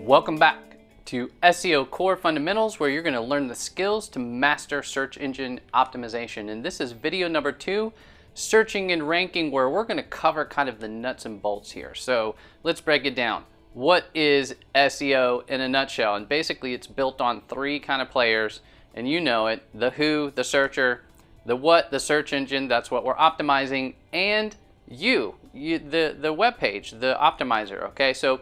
Welcome back to SEO Core Fundamentals, where you're going to learn the skills to master search engine optimization. And this is video number 2, searching and ranking, where we're going to cover kind of the nuts and bolts here. So let's break it down. What is SEO in a nutshell? And basically it's built on 3 kind of players, and you know it: the who, the searcher; the what, the search engine, that's what we're optimizing; and the web page, the optimizer. Okay, so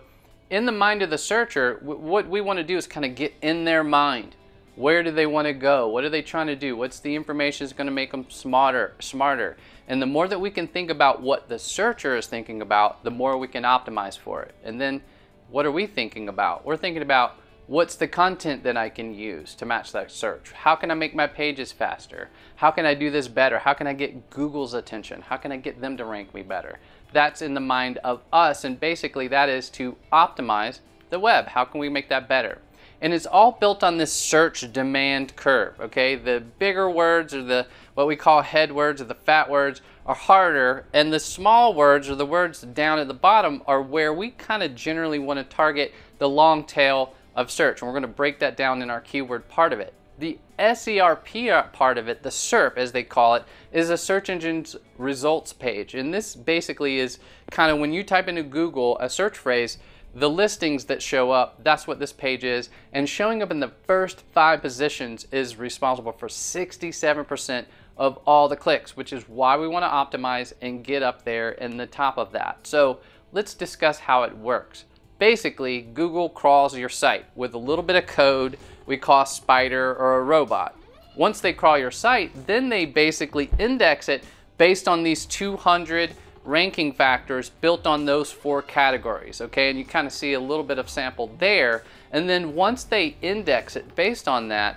in the mind of the searcher, what we want to do is kind of get in their mind. Where do they want to go? What are they trying to do? What's the information that's going to make them smarter? And the more that we can think about what the searcher is thinking about, the more we can optimize for it. And then what are we thinking about? We're thinking about, what's the content that I can use to match that search? How can I make my pages faster? How can I do this better? How can I get Google's attention? How can I get them to rank me better? That's in the mind of us, and basically that is to optimize the web. How can we make that better? And it's all built on this search demand curve, okay? The bigger words, or the what we call head words, or the fat words, are harder, and the small words, or the words down at the bottom, are where we kind of generally want to target the long tail of search, and we're going to break that down in our keyword part of it. The SERP part of it, the SERP as they call it, is a search engine's results page, and this basically is kind of when you type into Google a search phrase, the listings that show up, that's what this page is, and showing up in the first 5 positions is responsible for 67% of all the clicks, which is why we want to optimize and get up there in the top of that. So let's discuss how it works. Basically, Google crawls your site with a little bit of code we call a spider or a robot. Once they crawl your site, then they basically index it based on these 200 ranking factors built on those 4 categories, okay? And you kind of see a little bit of sample there. And then once they index it based on that,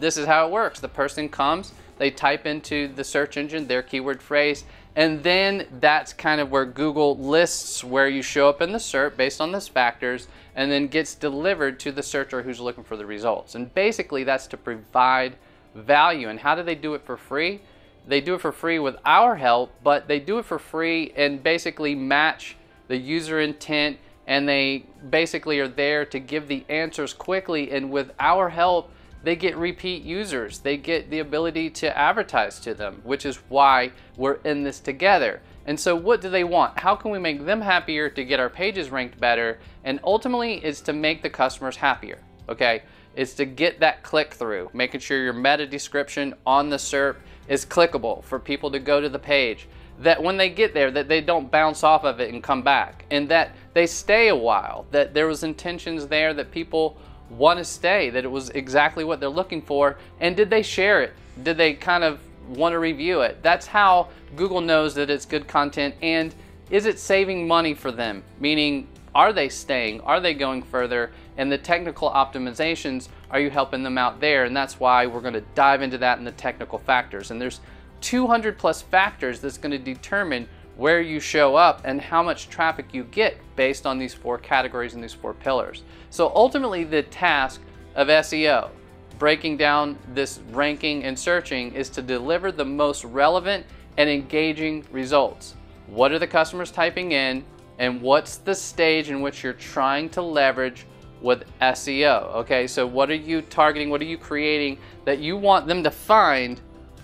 this is how it works. The person comes, they type into the search engine their keyword phrase, and then that's kind of where Google lists where you show up in the SERP based on those factors, and then gets delivered to the searcher who's looking for the results. And basically that's to provide value. And how do they do it for free? They do it for free with our help, but they do it for free and basically match the user intent, and they basically are there to give the answers quickly, and with our help they get repeat users. They get the ability to advertise to them, which is why we're in this together. And so what do they want? How can we make them happier to get our pages ranked better? And ultimately it's to make the customers happier, okay? It's to get that click through, making sure your meta description on the SERP is clickable for people to go to the page, that when they get there, that they don't bounce off of it and come back, and that they stay a while, that there was intentions there, that people want to stay, that it was exactly what they're looking for, and did they share it? Did they kind of want to review it? That's how Google knows that it's good content. And is it saving money for them? Meaning, are they staying? Are they going further? And the technical optimizations, are you helping them out there? And that's why we're going to dive into that in the technical factors. And there's 200 plus factors that's going to determine where you show up and how much traffic you get based on these 4 categories and these 4 pillars. So ultimately the task of SEO, breaking down this ranking and searching, is to deliver the most relevant and engaging results. What are the customers typing in, and what's the stage in which you're trying to leverage with SEO? Okay, so what are you targeting? What are you creating that you want them to find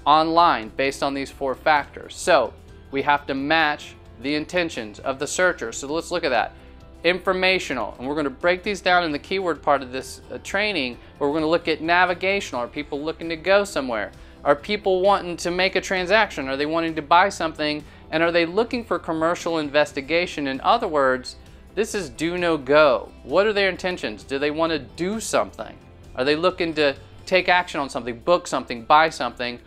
online based on these 4 factors? So we have to match the intentions of the searcher. So let's look at that. Informational, and we're going to break these down in the keyword part of this training, where we're going to look at navigational. Are people looking to go somewhere? Are people wanting to make a transaction? Are they wanting to buy something? And are they looking for commercial investigation? In other words, this is do no go. What are their intentions? Do they want to do something? Are they looking to take action on something, book something, buy something?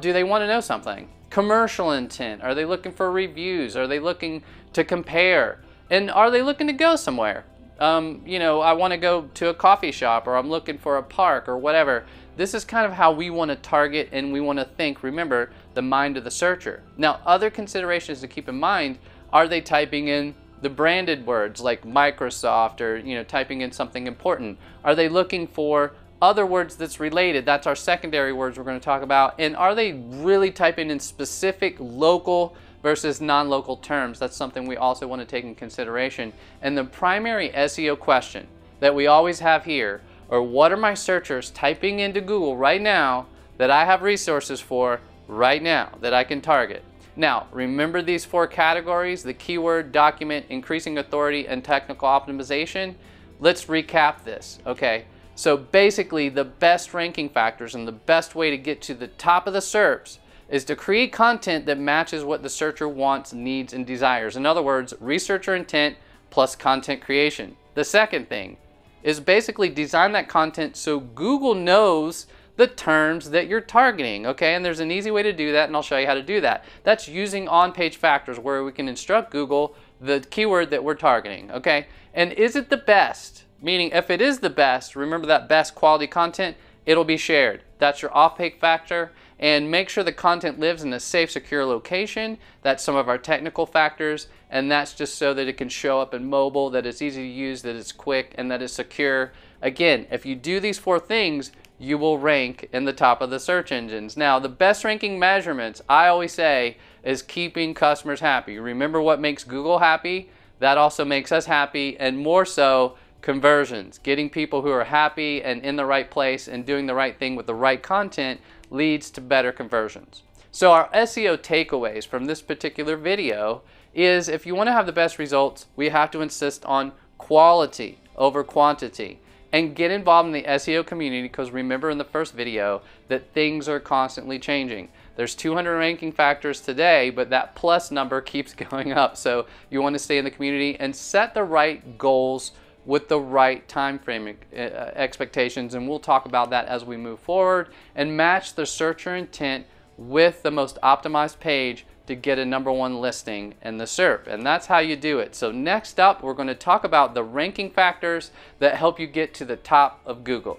Do they want to know something? Commercial intent. Are they looking for reviews? Are they looking to compare? And are they looking to go somewhere? You know, I want to go to a coffee shop, or I'm looking for a park, or whatever. This is kind of how we want to target, and we want to think, remember, the mind of the searcher. Now, other considerations to keep in mind: are they typing in the branded words like Microsoft, or, you know, typing in something important? Are they looking for other words that's related? That's our secondary words we're going to talk about. And are they really typing in specific local versus non-local terms. That's something we also want to take in consideration. And the primary SEO question that we always have here are, what are my searchers typing into Google right now that I have resources for right now that I can target? Now, remember these four categories: the keyword, document, increasing authority, and technical optimization. Let's recap this, okay? So basically, the best ranking factors and the best way to get to the top of the SERPs is to create content that matches what the searcher wants, needs, and desires. In other words, researcher intent plus content creation. The second thing is basically design that content so Google knows the terms that you're targeting, okay? And there's an easy way to do that, and I'll show you how to do that. That's using on-page factors, where we can instruct Google the keyword that we're targeting, okay? And is it the best? Meaning, if it is the best, remember that best quality content, it'll be shared. That's your off-page factor. And make sure the content lives in a safe, secure location. That's some of our technical factors. And that's just so that it can show up in mobile, that it's easy to use, that it's quick, and that it's secure. Again, if you do these four things, you will rank in the top of the search engines. Now, the best ranking measurements, I always say, is keeping customers happy. Remember, what makes Google happy, that also makes us happy, and more so, conversions. Getting people who are happy and in the right place and doing the right thing with the right content leads to better conversions. So our SEO takeaways from this particular video is, if you want to have the best results, we have to insist on quality over quantity. And get involved in the SEO community, because remember in the first video that things are constantly changing. There's 200 ranking factors today, but that plus number keeps going up. So you want to stay in the community and set the right goals with the right time frame expectations. And we'll talk about that as we move forward, and match the searcher intent with the most optimized page to get a #1 listing in the SERP, and that's how you do it. So next up, we're going to talk about the ranking factors that help you get to the top of Google.